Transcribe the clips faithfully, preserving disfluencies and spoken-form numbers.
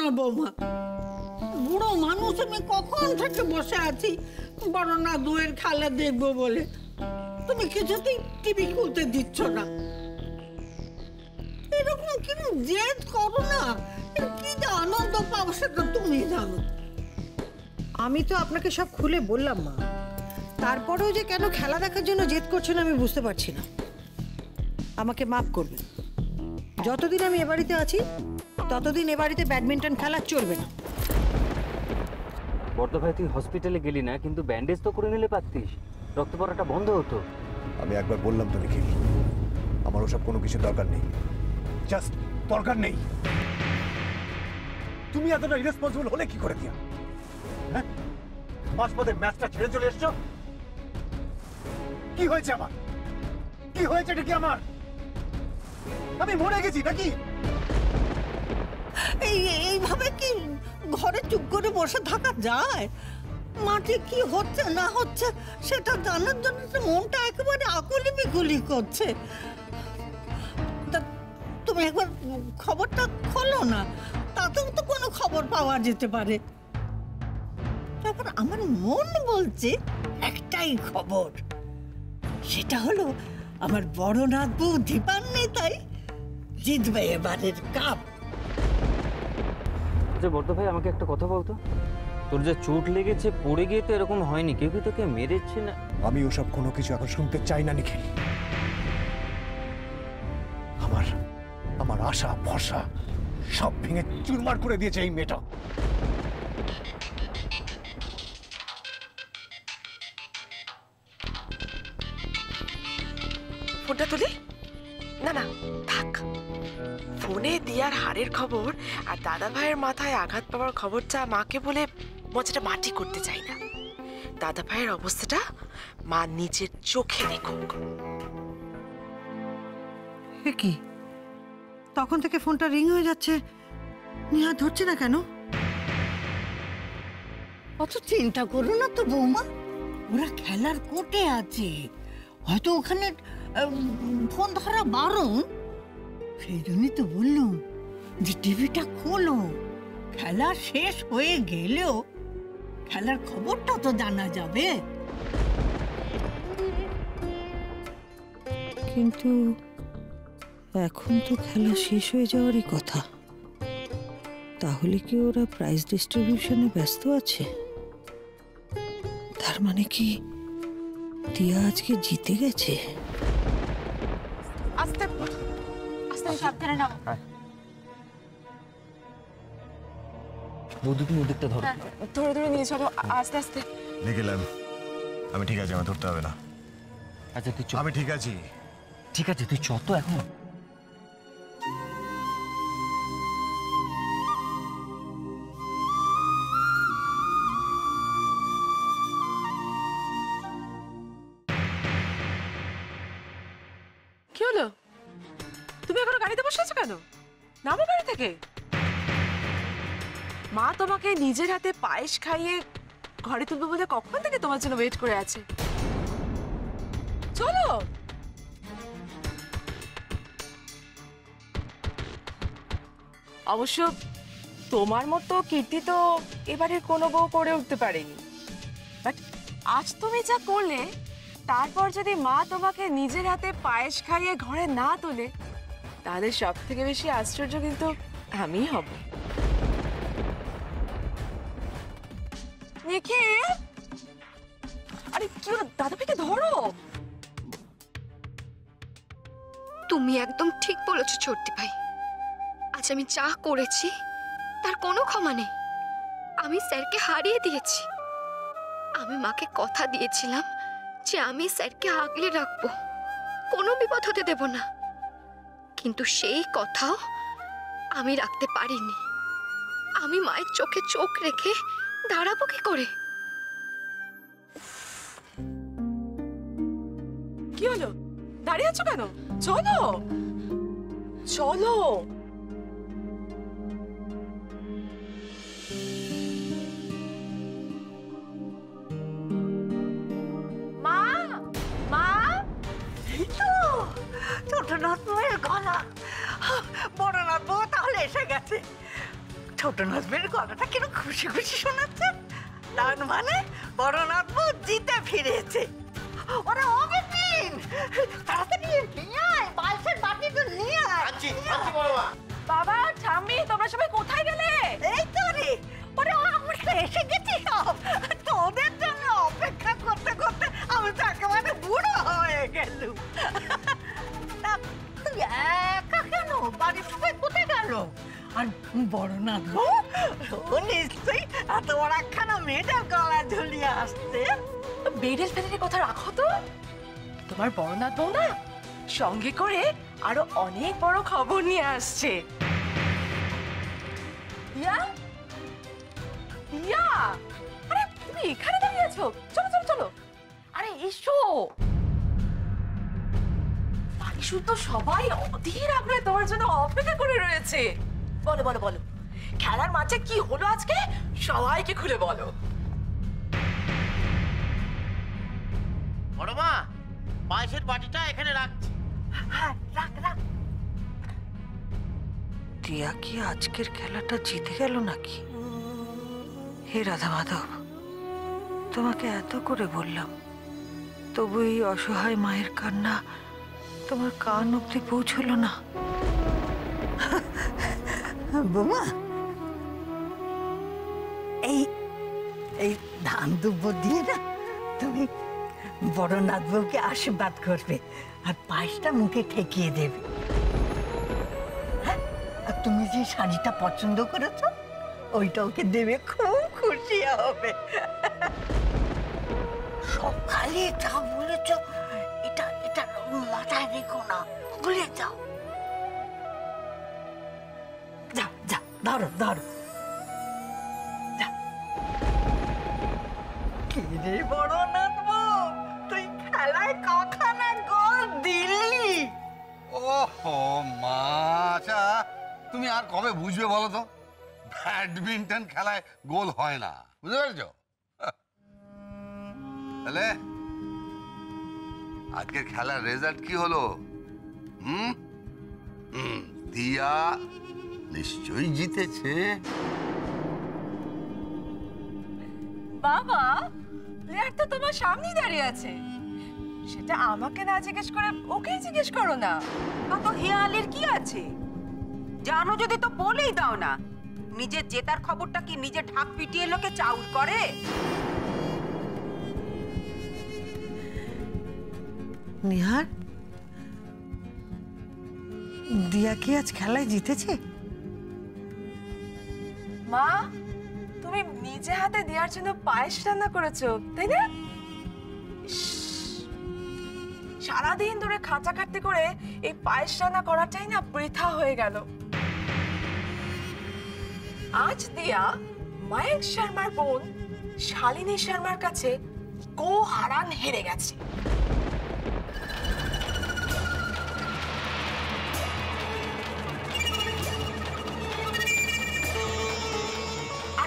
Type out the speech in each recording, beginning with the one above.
না বৌমা, বুড়ো মানুষ আমি কখন থেকে বসে আছি বড় না দুয়ের খেলা দেখবো বলে, তুমি কিছুতেই টিভি খুলতে দিচ্ছ না। এরকম কিন্তু জেদ করো না, কি যে আনন্দ পাবো সেটা তুমি জানো। আমি তো আপনাকে সব খুলে বললাম মা, তারপরেও যে কেন খেলা দেখার জন্য জেদ করছো না আমি বুঝতে পারছি না। আমাকে মাফ করবেন, যতদিন আমি এ বাড়িতে আছি ততদিন এ বাড়িতে ব্যাডমিন্টন খেলা চলবে না। বর্দা ভাই, তুই হসপিটালে গেলি না, কিন্তু ব্যান্ডেজ তো করে নিলে পারতিস, রক্ত পড়াটা বন্ধ হতো। আমি একবার বললাম তো দেখি, আমার ওসব কোনো কিছু দরকার নেই, জাস্ট দরকার নেই। তুমি এতটা ইরেসপন্সিবল হলে কি করে দিয়া? হ্যাঁ, মাঝপথে ম্যাচটা ছেড়ে চলে এসছো, কি হয়েছে আমার? কি হয়েছে এটা? কি আমার? আমি মরে গেছি নাকি? এইভাবে কি ঘরে চুপ করে বসে থাকা যায়? মাঠে কি হচ্ছে না হচ্ছে সেটা জানার জন্য মনটা একেবারে আকুলি বিকুলি করছে। তুমি একবার খবরটা খোলো না, তাতেও তো কোনো খবর পাওয়া যেতে পারে। তারপর আমার মন বলছে একটাই খবর, সেটা হলো আমার বড় নাথ বউ দীপান্বিতাই জিতবে এবারের কাপ। যে বর্দা ভাই, আমাকে একটা কথা বলতো, তোর যে চোট লেগেছে পড়ে গিয়ে তো এরকম হয়নি, কেউ কি তোকে মেরেছে না? আমি ওসব কোনো কিছু এখন শুনতে চাই না নিখিল। আমার আমার আশা ভরসা সব ভেঙে চুরমার করে দিয়েছে এই মেয়েটা। ফোনটা তুলি না, না থাক। ফোনে দিয়ার হারের খবর আর দাদা ভাইয়ের মাথায় আঘাত পাওয়ার খবরটা মাকে বলে মজাটা মাটি করতে চাই না। দাদা ভাইয়ের অবস্থাটা মা নিজের চোখে দেখুক। কি তখন থেকে ফোনটা রিং হয়ে যাচ্ছে, নিহার ধরছে না কেন? অত চিন্তা করো না তো বৌমা, ওরা খেলার কোর্টে আছে, হয়তো ওখানে ফোন ধরা বারণ। সেই জন্যই তো বললুম যে টিভিটা খোলো, খেলা শেষ হয়ে গেলেও খেলার খবরটা তো জানা যাবে। কিন্তু এখন তো খেলা শেষ হয়ে যাওয়ারই কথা, তাহলে কি ওরা প্রাইজ ডিস্ট্রিবিউশনে ব্যস্ত আছে? তার মানে কি দিয়া আজকে জিতে গেছে? আস্তে আস্তে সাবধানে নাও। বৌদি, তুমি ওদিকটা ধরো, ধরে ধরে নিয়ে চলো আস্তে আস্তে। নিখিলাম আমি ঠিক আছে, আমার ধরতে হবে না। আচ্ছা তুই চল। আমি ঠিক আছি, ঠিক আছে তুই চল তো এখন। নামো বাড়ি থেকে, মা তোমাকে নিজের হাতে পায়েস খাইয়ে ঘরে তুলবে বলে কখন থেকে তোমার জন্য ওয়েট করে আছে। চলো। অবশ্য তোমার মতো কীর্তি তো এবারে কোনো বউ করে উঠতে পারেনি, বাট আজ তুমি যা করলে তারপর যদি মা তোমাকে নিজের হাতে পায়েস খাইয়ে ঘরে না তোলে তাহলে সব থেকে বেশি আশ্চর্য কিন্তু আমি হব। আরে কি দাদা ভাইকে ধরো। তুমি একদম ঠিক বলেছ ছোট্টি ভাই, আজ আমি যা করেছি তার কোনো ক্ষমা নেই। আমি স্যারকে হারিয়ে দিয়েছি, আমি মাকে কথা দিয়েছিলাম যে আমি স্যারকে আগলে রাখবো, কোনো বিপদ হতে দেব না, কিন্তু সেই কথাও আমি রাখতে পারিনি। আমি মায়ের চোখে চোখ রেখে দাঁড়াবো কি করে? কি হলো, দাঁড়িয়ে আছো কেন? চলো চলো। छोटन हस्बैंड कथाटा क्या खुशी खुशी शोनाच्छेन तार माने बड़ो नातबू जीते फिरेছে ওরে অবিপিন তাড়াতাড়ি নিয়ে আয় বালসের বাটি তো নিয়ে আয় আচ্ছা আচ্ছা বাবা বাবা ঠাম্মি তোমরা সবাই কোথায় গেলে এই তো রে ওরে আমরা এসে গেছি সব তোদের জন্য অপেক্ষা করতে করতে আমি তো একেবারে বুড়ো হয়ে গেলাম তুই একা কেন বাড়ি সবাই কোথায় গেল बड़ ना निश्चय खाना मेटर गला झुलिए आसते बेडल फैलने कथा रखो तो तुम्हार बड़ ना बौना संगे अनेक बड़ खबर नहीं आसछे या या अरे तुम एखाने दाड़िये आछो चलो चलो चलो अरे एसो बाकी शुद्ध सबाई अधीर आग्रहे तोमार जोन्नो अपेक्षा करे रयेछे बोलो बोलो बोलो खेलार माचे की होलो आज के सबाई के खुले बोलो बड़ो मा बाइसेर बाटीटा एखाने राखछि हां राख राख दिया की आजकेर खेलाटा जीते गेलो नाकि हे राधा माधव तोमाके एतो करे बोललाम तबु एई असहाय मायेर कान्ना तोमार कान अब्दि पौंछलो ना बुमा धान दुब्बो दिए ना तुम बड़ नातबू के आशीर्वाद करबे और पायसटा मुखे ठेकिए देबे तुम जो शाड़ीटा पसंद करेछो ओइटा ओके देबे खूब खुशी होबे सकाले जा बोलेछो एटा एटा माथाय रेखो ना भूले जाओ दारू दारू किरे बड़ो नातबू तुई खेलाय कखना गोल दिली ओहो माचा तुम यार कबे बुझबे बोलो तो बैडमिंटन खेलाय गोल হয় না বুঝতে পারছো তাহলে আজকের খেলার রেজাল্ট কি হলো হুম হুম दिया निश्चय जीते छे। बाबा, प्लेयर तो तुम्हारे सामने ही दाड़िया छे। शेटा आमा के ना जिज्ञेस करे, ओके जिज्ञेस करो ना। तो हियालेर की आछे? जानो जो दे तो बोले ही दाओ ना। निजे जेतार खबरटा की निजे ढाक पिटिए लोके चाउर करे। निहार, दिया की आज खेलाय जीते छे? मा तुम्हें निजे हाथे दियार जन्य पायस रान्ना करेছো তাই না সারা দিন ধরে খাঁচা কাটতে করে এই পায়স রান্না করাটাই না বৃথা হয়ে গেল আজ দিয়া মায়েক শর্মার বোন শালিনী শর্মার কাছে গো হারান হেরে গেছে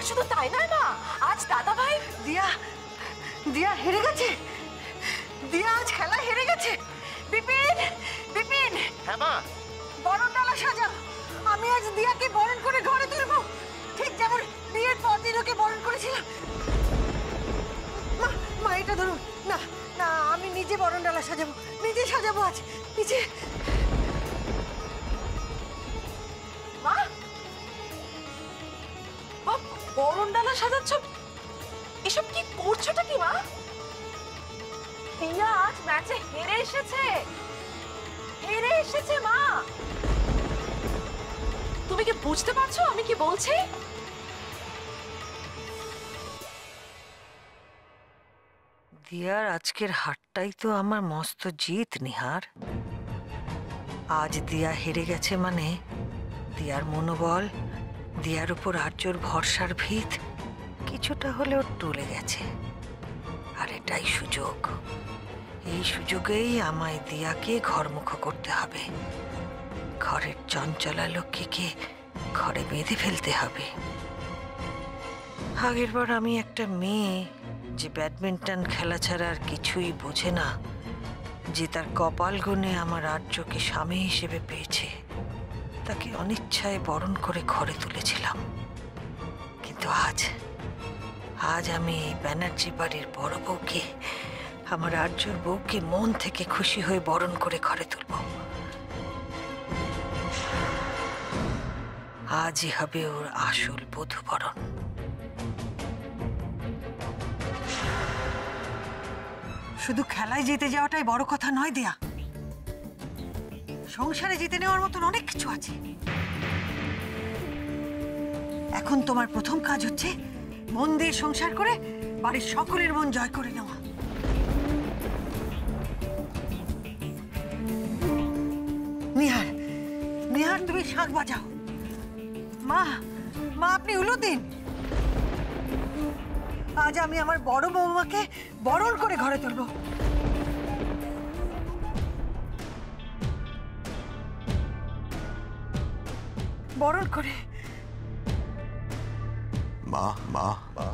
शुद्ध ताई ना माँ आज दादा भाई दिया दिया हेरेगा चे दिया आज खेला हेरेगा चे बिपिन बिपिन है माँ बोरन डाला शाजा आमी आज दिया के बोरन कोने घोड़े तुले बो ठीक जब उन बीएड पौधी लोग के बोरन कोने चिला माँ माँ इटा धरू ना ना आमी नीचे बोरन डाला शाजा बो नीचे शाजा बो आज नीचे माँ बोरन डाला सजाच्छो एसब की करछोटा की मा दिया आज मैचे हेरे एसेछे हेरे एसेछे मा तुमी कि बुझते पारछो आमी कि बोलছি दियार आजकेर हाटटाई तो आमार मस्त जीत निहार आज दिया हेरे गेछे माने दियार मनोबल दियार ऊपर आर्जोर भरसार भीत किछुटा होलेओ टले गेछे आर एटाई सुयोग एई सुयोगेई आमाय दियाके घरमुखो करते हबे घरेर चंचला लक्ष्मीके घरे बेधे फेलते हबे आगेर बार आमी एकटा मेये जे बैडमिंटन खेला छाड़ा आर किछुई बोझे ना जे तार कपाल गुणे आमार आर्जोके स्वामी हिसेबे पेयेछे ताके अनिच्छाय बरण करे घरे तुलेछिलाम। किन्तु आज आज आमी बैनर्जी बाड़ीर बड़ बउके आमार आर्जुर बउके मन थेके खुशी हये बरण करे घरे तुलबो। आजई हबे ओर आसल बधू बरण। शुधु खेलाय जीते जाओयाटाई बड़ कथा नय दिया, संसारे जीते नेওয়ার মতন অনেক কিছু আছে। এখন তোমার প্রথম কাজ হচ্ছে মন দিয়ে সংসার করে বাড়ির সকলের মন জয় করে নেওয়া। নিহার নিহার তুমি শাক বাজাও। মা মা আপনি উলু দিন। আজ আমি আমার বড় বৌমাকে বরণ করে ঘরে তুলব। বরণ করে मा मा मा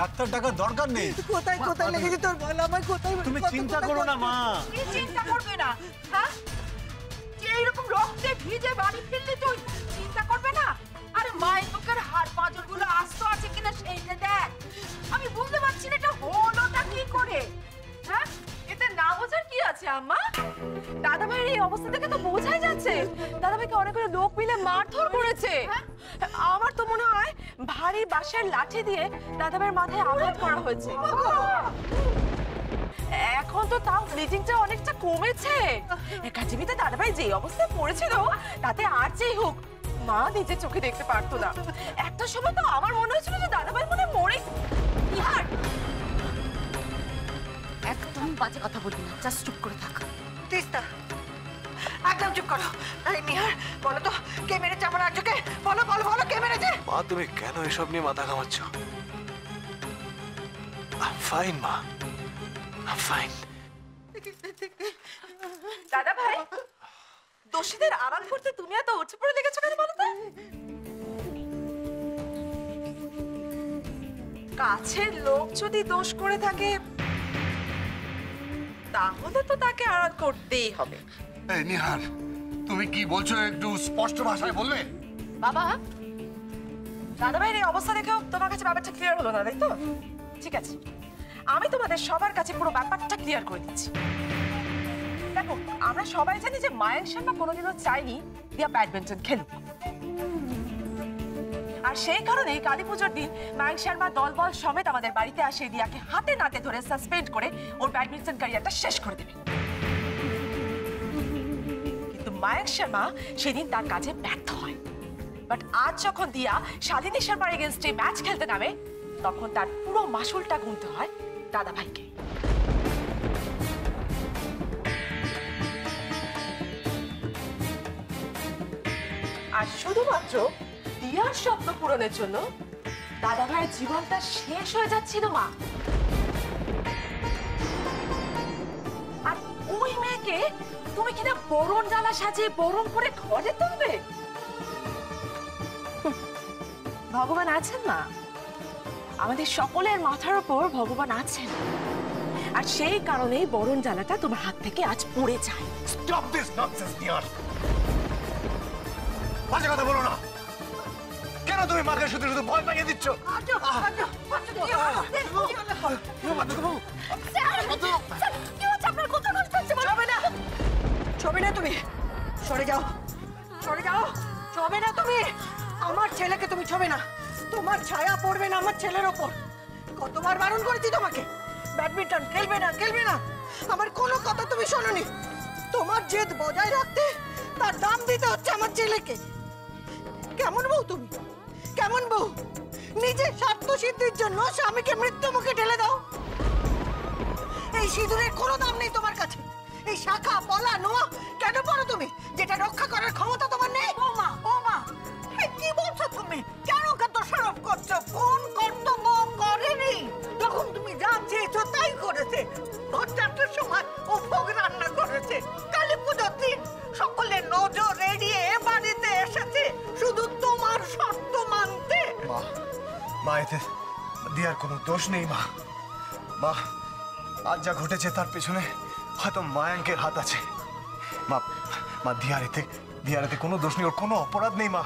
ডাক্তার ডাকা দরকার নেই। কোথায় কোথায় লেগেছে তোর বল আমায়? কোথায়? তুমি চিন্তা করো না মা। কি চিন্তা করবে না? হ্যাঁ, যে এরকম রক্তে ভিজে বাড়ি ফিরলি তুই চিন্তা করবে না? আরে মায়ের বুকের হাড় পাঁজরগুলো আস্ত আছে কিনা সেইটা দেখ। আমি বুঝতে পারছি না এটা হলোটা কি করে। হ্যাঁ, এতে না বোঝার কি আছে আম্মা? দাদা ভাইয়ের এই অবস্থা থেকে তো বোঝাই যাচ্ছে দাদা ভাইকে অনেকগুলো লোক মিলে মারধর করেছে। আমার তো মনে হয় ভারী বাঁশের লাঠি দিয়ে দাদাবের মাথায় আঘাত করা হয়েছে। এখন তো তাও ব্লিডিংটা অনেকটা কমেছে। একাডেমিতে দাদাভাই যে অবস্থায় পড়েছিল তাতে আর যেই হোক মা নিজে চোখে দেখতে পারতো না। একটা সময় তো আমার মনে হয়েছিল যে দাদাভাই মনে মরে। একদম বাজে কথা বলবি না, জাস্ট চুপ করে থাক। তিস্তা একদম চুপ করো। আরে নিহার বলো তো কে মেরেছে আমার আজকে? বলো বলো বলো কে মেরেছে? মা তুমি কেন এসব নিয়ে মাথা ঘামাচ্ছ? I'm fine মা, I'm fine। দাদা ভাই দোষীদের আড়াল করতে তুমি এত উঠে পড়ে লেগেছো কেন বলো তো? কাছের লোক যদি দোষ করে থাকে তাহলে তো তাকে আড়াল করতেই হবে। এই নিহার তুমি কি বলছো একটু স্পষ্ট ভাষায় বলবে? বাবা দাদাভাইয়ের এই অবস্থা দেখেও তোমার কাছে ব্যাপারটা ক্লিয়ার হলো না তাই তো? ঠিক আছে, আমি তোমাদের সবার কাছে পুরো ব্যাপারটা ক্লিয়ার করে দিচ্ছি। দেখো আমরা সবাই জানি যে মায়ের সামনে কোনোদিনও চাইনি দিয়া ব্যাডমিন্টন খেলুক, আর সেই কারণে কালী পুজোর দিন মায়াঙ্ক শর্মা দলবল সমেত আমাদের বাড়িতে আসে দিয়াকে হাতে নাতে ধরে সাসপেন্ড করে ওর ব্যাডমিন্টন ক্যারিয়ারটা শেষ করে দেবে। কিন্তু মায়াঙ্ক শর্মা সেদিন তার কাজে ব্যর্থ হয়। বাট আজ যখন দিয়া শালিনী শর্মার এগেনস্টে ম্যাচ খেলতে নামে তখন তার পুরো মাসুলটা গুনতে হয় দাদা ভাইকে। আর শুধুমাত্র দিয়ার স্বপ্ন পূরণের জন্য দাদা ভাইয়ের জীবনটা শেষ হয়ে যাচ্ছিল মা। আর ওই মেয়েকে তুমি কি না বরণ জ্বালা সাজিয়ে বরণ করে ঘরে তুলবে? ভগবান আছেন না, আমাদের সকলের মাথার উপর ভগবান আছেন, আর সেই কারণেই বরণ জ্বালাটা তোমার হাত থেকে আজ পড়ে যায়। স্টপ দিস ননসেন্স ডিয়ার, বাজে কথা বলো না। কেন তুমি মাকে শুধু শুধু ভয় পাইয়ে দিচ্ছ? ছবে না তুমি, সরে যাও, সরে যাও, ছবে না তুমি। আমার ছেলেকে তুমি ছবে না, তোমার ছায়া পড়বে না আমার ছেলের ওপর। কতবার বারণ করেছি তোমাকে, ব্যাডমিন্টন খেলবে না, খেলবে না। আমার কোনো কথা তুমি শোনোনি। তোমার জেদ বজায় রাখতে তার দাম দিতে হচ্ছে আমার ছেলেকে। কেমন বউ তুমি, কেমন বউ? নিজের স্বার্থ সিদ্ধির জন্য স্বামীকে মৃত্যু মুখে ঢেলে দাও। এই সিঁদুরের কোনো দাম নেই তোমার কাছে। এই শাখা পলা নোয়া কেন পড়ো তুমি, যেটা রক্ষা করার ক্ষমতা তোমার নেই? ও মা, ও মা, কি বলছো তুমি? কেন ওকে দোষারোপ করছো? কোন কর্তব্য করেনি? যখন তুমি যা চেয়েছো তাই করেছে। ভোর চারটার সময় ও ভোগ রান্না করেছে। কালী পুজোর দিন সকলের নজর এড়িয়ে এ বাড়িতে এসেছে শুধু তোমার শর্ত মানতে। মা, মা এতে দিয়ার কোনো দোষ নেই। মা, মা আজ যা ঘটেছে তার পেছনে হয়তো মায়াঙ্কের হাত আছে। মা, মা দিয়ার এতে দিয়ার এতে কোনো দোষ নেই, ওর কোনো অপরাধ নেই। মা,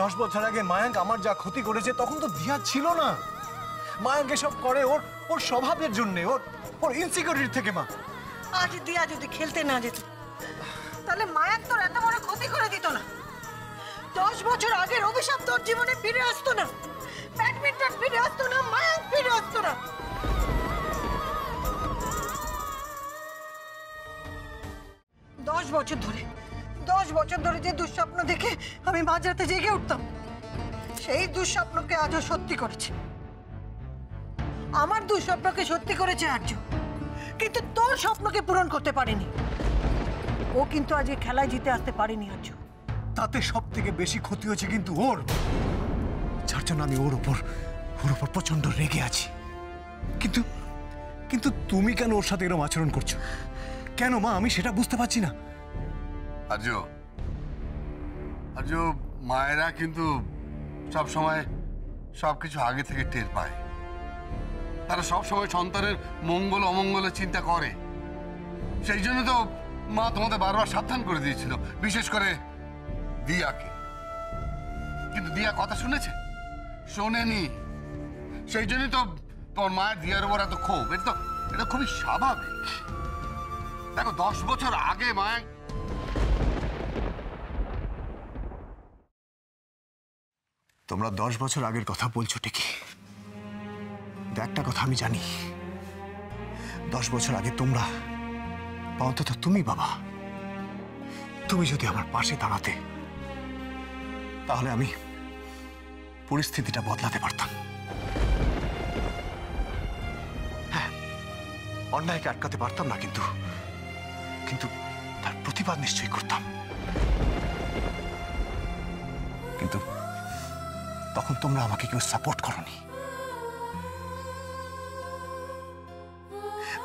দশ বছর আগে মায়াঙ্ক আমার যা ক্ষতি করেছে তখন তো দিয়া ছিল না। মায়াঙ্ক এসব করে ওর ওর স্বভাবের জন্য, ওর ওর ইনসিকিউরিটি থেকে। মা, আজ দিয়া যদি খেলতে না যেত তাহলে মায়াঙ্ক তোর এত বড় ক্ষতি করে দিত না। দশ বছর আগের অভিশাপ তোর জীবনে ফিরে আসতো না, ব্যাডমিন্টন ফিরে আসতো না, মায়াঙ্ক ফিরে আসতো না। দশ বছর ধরে দশ বছর ধরে যে দুঃস্বপ্ন দেখে আমি মাঝরাতে জেগে উঠতাম, সেই দুঃস্বপ্নকে আজও সত্যি করেছে। আমার দুঃস্বপ্নকে সত্যি করেছে আর্য, কিন্তু তোর স্বপ্নকে পূরণ করতে পারেনি। ও কিন্তু আজ এই খেলায় জিতে আসতে পারেনি আর্য। তাতে সব থেকে বেশি ক্ষতি হয়েছে কিন্তু ওর, যার জন্য আমি ওর ওপর ওর ওপর প্রচন্ড রেগে আছি। কিন্তু কিন্তু তুমি কেন ওর সাথে এরকম আচরণ করছো? কেন মা, আমি সেটা বুঝতে পারছি না। আর্য, আর্য মায়েরা কিন্তু সব সময় সবকিছু আগে থেকে টের পায়। তারা সব সময় সন্তানের মঙ্গল অমঙ্গলের চিন্তা করে। সেই জন্য তো মা তোমাদের বারবার সাবধান করে দিয়েছিল, বিশেষ করে দিয়াকে। কিন্তু দিয়া কথা শুনেছে? শোনেনি। সেই জন্যই তো তোমার মায়ের দিয়ার ওপর এত ক্ষোভ। এটা তো এটা খুবই স্বাভাবিক। দেখো, দশ বছর আগে মায়ের তোমরা দশ বছর আগের কথা বলছো ঠিকই, কিন্তু একটা কথা আমি জানি, দশ বছর আগে তোমরা, অন্তত তুমি বাবা, তুমি যদি আমার পাশে দাঁড়াতে তাহলে আমি পরিস্থিতিটা বদলাতে পারতাম। হ্যাঁ, অন্যায়কে আটকাতে পারতাম না, কিন্তু কিন্তু তার প্রতিবাদ নিশ্চয়ই করতাম। কিন্তু তখন তোমরা আমাকে কেউ সাপোর্ট করনি।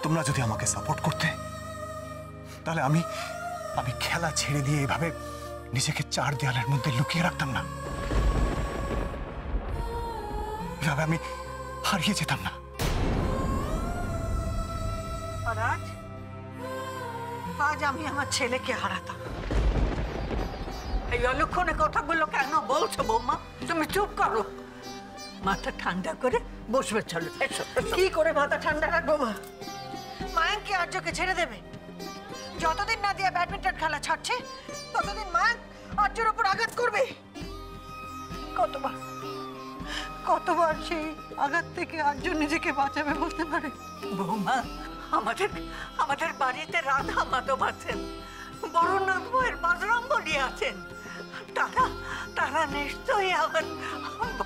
তোমরা যদি আমাকে সাপোর্ট করতে তাহলে আমি আমি খেলা ছেড়ে দিয়ে এভাবে নিজেকে চার দেয়ালের মধ্যে লুকিয়ে রাখতাম না, এভাবে আমি হারিয়ে যেতাম না। আজ আমি আমার ছেলেকে হারাতাম। এই অলক্ষণে কথাগুলো কেন বলছো বৌমা? তুমি চুপ করো, মাথা ঠান্ডা করে বসবে। চলো, কি করে মাথা ঠান্ডা রাখবো মা? মায়াঙ্ক কি আর্যকে ছেড়ে দেবে? যতদিন না দিয়া ব্যাডমিন্টন খেলা ছাড়ছে ততদিন মায়াঙ্ক আর্যের উপর আঘাত করবে। কতবার কতবার সেই আঘাত থেকে আর্য নিজেকে বাঁচাবে বলতে পারে? বৌমা, আমাদের আমাদের বাড়িতে রাধা মাধব আছেন, বড়নাথ বউয়ের বাজরং বলি আছেন। তারা তারা নিশ্চয়ই আমার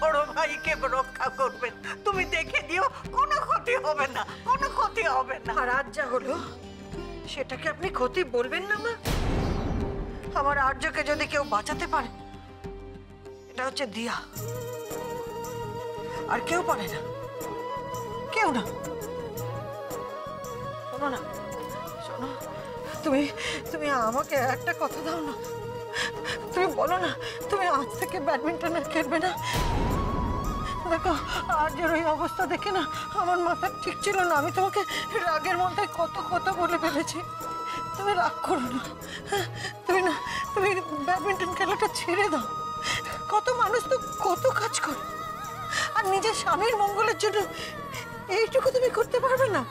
বড় ভাইকে রক্ষা করবেন। তুমি দেখে দিও, কোনো ক্ষতি হবে না, কোনো ক্ষতি হবে না। আর আজ যা হলো সেটাকে আপনি ক্ষতি বলবেন না মা? আমার আর্যকে যদি কেউ বাঁচাতে পারে এটা হচ্ছে দিয়া, আর কেউ পারে না, কেউ না। শোনো না, শোনো, तुम्हें तुम्हें आमाके एक टा कथा दाओ ना तुम्हें बोलो ना तुम्हें आज से के बैडमिंटन खेलबे ना देखो आज ये अवस्था देखे ना आमार माथा ठीक छिलो ना आमी तोमाके रागेर मध्य कत कथा बोले फेलेछि तुम्हें राग करो ना तुम्हें ना तुम्हें बैडमिंटन खेलाटा छेड़े दाओ कत मानुष तो कत काज करे आर निजेर स्वामीर मंगलेर जोन्नो एइटुकु तुम्हें करते पारबे ना।